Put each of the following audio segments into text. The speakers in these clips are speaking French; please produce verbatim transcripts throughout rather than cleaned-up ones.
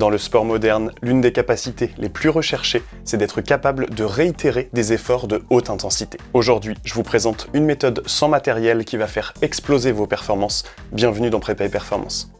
Dans le sport moderne, l'une des capacités les plus recherchées, c'est d'être capable de réitérer des efforts de haute intensité. Aujourd'hui, je vous présente une méthode sans matériel qui va faire exploser vos performances. Bienvenue dans Prépa et Performance.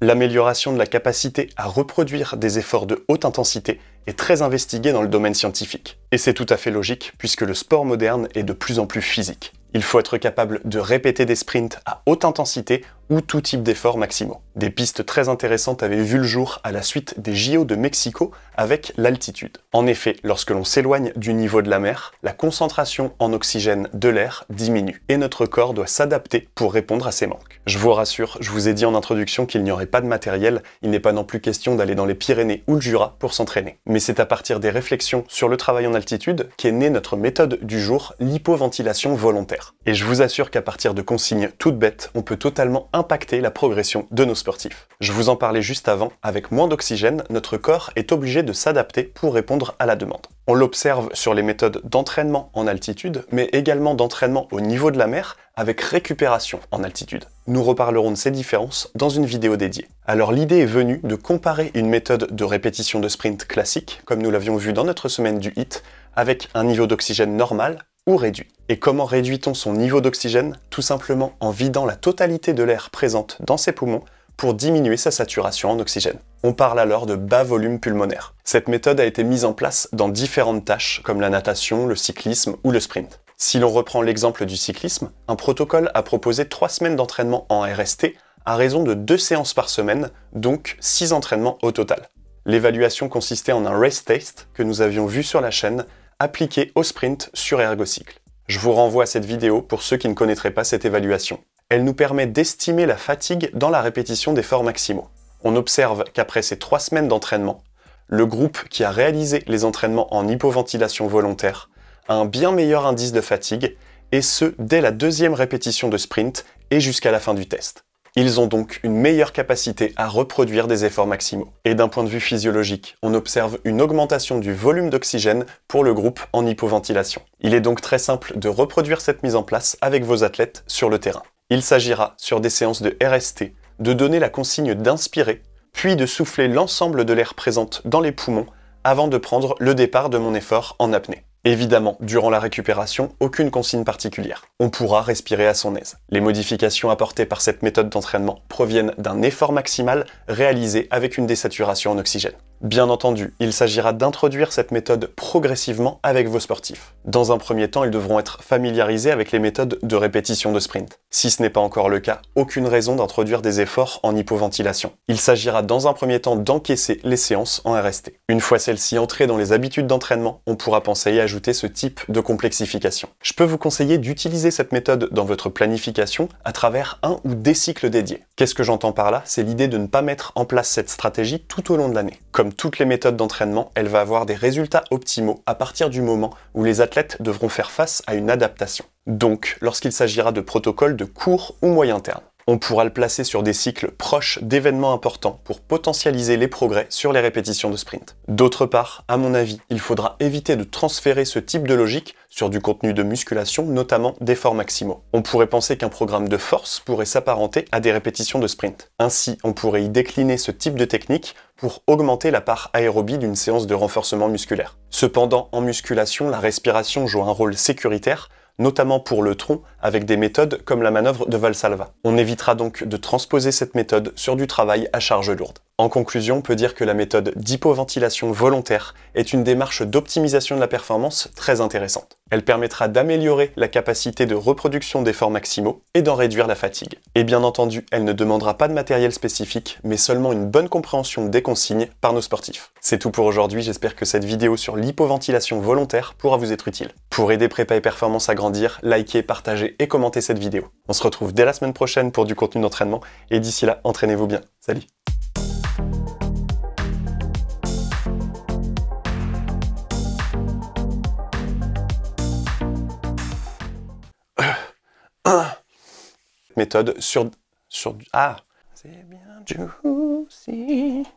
L'amélioration de la capacité à reproduire des efforts de haute intensité est très investiguée dans le domaine scientifique. Et c'est tout à fait logique, puisque le sport moderne est de plus en plus physique. Il faut être capable de répéter des sprints à haute intensité ou tout type d'efforts maximaux. Des pistes très intéressantes avaient vu le jour à la suite des J O de Mexico avec l'altitude. En effet, lorsque l'on s'éloigne du niveau de la mer, la concentration en oxygène de l'air diminue et notre corps doit s'adapter pour répondre à ces manques. Je vous rassure, je vous ai dit en introduction qu'il n'y aurait pas de matériel, il n'est pas non plus question d'aller dans les Pyrénées ou le Jura pour s'entraîner. Mais c'est à partir des réflexions sur le travail en altitude qu'est née notre méthode du jour, l'hypoventilation volontaire. Et je vous assure qu'à partir de consignes toutes bêtes, on peut totalement impacter la progression de nos sportifs. Je vous en parlais juste avant, avec moins d'oxygène, notre corps est obligé de s'adapter pour répondre à la demande. On l'observe sur les méthodes d'entraînement en altitude, mais également d'entraînement au niveau de la mer, avec récupération en altitude. Nous reparlerons de ces différences dans une vidéo dédiée. Alors l'idée est venue de comparer une méthode de répétition de sprint classique, comme nous l'avions vu dans notre semaine du H I I T, avec un niveau d'oxygène normal, ou réduit. Et comment réduit-on son niveau d'oxygène? Tout simplement en vidant la totalité de l'air présente dans ses poumons pour diminuer sa saturation en oxygène. On parle alors de bas volume pulmonaire. Cette méthode a été mise en place dans différentes tâches comme la natation, le cyclisme ou le sprint. Si l'on reprend l'exemple du cyclisme, un protocole a proposé trois semaines d'entraînement en R S T à raison de deux séances par semaine, donc six entraînements au total. L'évaluation consistait en un race test que nous avions vu sur la chaîne appliqué au sprint sur ErgoCycle. Je vous renvoie à cette vidéo pour ceux qui ne connaîtraient pas cette évaluation. Elle nous permet d'estimer la fatigue dans la répétition d'efforts maximaux. On observe qu'après ces trois semaines d'entraînement, le groupe qui a réalisé les entraînements en hypoventilation volontaire a un bien meilleur indice de fatigue, et ce dès la deuxième répétition de sprint et jusqu'à la fin du test. Ils ont donc une meilleure capacité à reproduire des efforts maximaux. Et d'un point de vue physiologique, on observe une augmentation du volume d'oxygène pour le groupe en hypoventilation. Il est donc très simple de reproduire cette mise en place avec vos athlètes sur le terrain. Il s'agira, sur des séances de R S T, de donner la consigne d'inspirer, puis de souffler l'ensemble de l'air présente dans les poumons avant de prendre le départ de mon effort en apnée. Évidemment, durant la récupération, aucune consigne particulière. On pourra respirer à son aise. Les modifications apportées par cette méthode d'entraînement proviennent d'un effort maximal réalisé avec une désaturation en oxygène. Bien entendu, il s'agira d'introduire cette méthode progressivement avec vos sportifs. Dans un premier temps, ils devront être familiarisés avec les méthodes de répétition de sprint. Si ce n'est pas encore le cas, aucune raison d'introduire des efforts en hypoventilation. Il s'agira dans un premier temps d'encaisser les séances en R S T. Une fois celles-ci entrées dans les habitudes d'entraînement, on pourra penser à y ajouter ce type de complexification. Je peux vous conseiller d'utiliser cette méthode dans votre planification à travers un ou des cycles dédiés. Qu'est-ce que j'entends par là? C'est l'idée de ne pas mettre en place cette stratégie tout au long de l'année. Comme toutes les méthodes d'entraînement, elle va avoir des résultats optimaux à partir du moment où les athlètes devront faire face à une adaptation. Donc, lorsqu'il s'agira de protocoles de court ou moyen terme, on pourra le placer sur des cycles proches d'événements importants pour potentialiser les progrès sur les répétitions de sprint. D'autre part, à mon avis, il faudra éviter de transférer ce type de logique sur du contenu de musculation, notamment d'efforts maximaux. On pourrait penser qu'un programme de force pourrait s'apparenter à des répétitions de sprint. Ainsi, on pourrait y décliner ce type de technique pour augmenter la part aérobie d'une séance de renforcement musculaire. Cependant, en musculation, la respiration joue un rôle sécuritaire, notamment pour le tronc, avec des méthodes comme la manœuvre de Valsalva. On évitera donc de transposer cette méthode sur du travail à charge lourde. En conclusion, on peut dire que la méthode d'hypoventilation volontaire est une démarche d'optimisation de la performance très intéressante. Elle permettra d'améliorer la capacité de reproduction d'efforts maximaux et d'en réduire la fatigue. Et bien entendu, elle ne demandera pas de matériel spécifique, mais seulement une bonne compréhension des consignes par nos sportifs. C'est tout pour aujourd'hui, j'espère que cette vidéo sur l'hypoventilation volontaire pourra vous être utile. Pour aider Prépa et Performance à grandir, likez, partagez et commentez cette vidéo. On se retrouve dès la semaine prochaine pour du contenu d'entraînement, et d'ici là, entraînez-vous bien. Salut! Méthode sur... sur... Ah! C'est bien juicy.